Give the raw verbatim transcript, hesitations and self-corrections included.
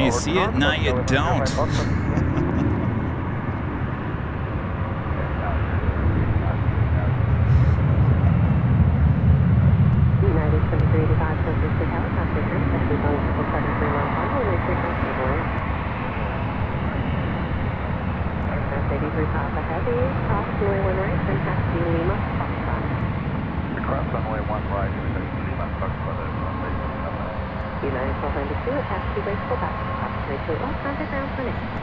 Now you see it, now you don't. United four ninety-two, taxi breaks for back, taxi to all contact ground for next.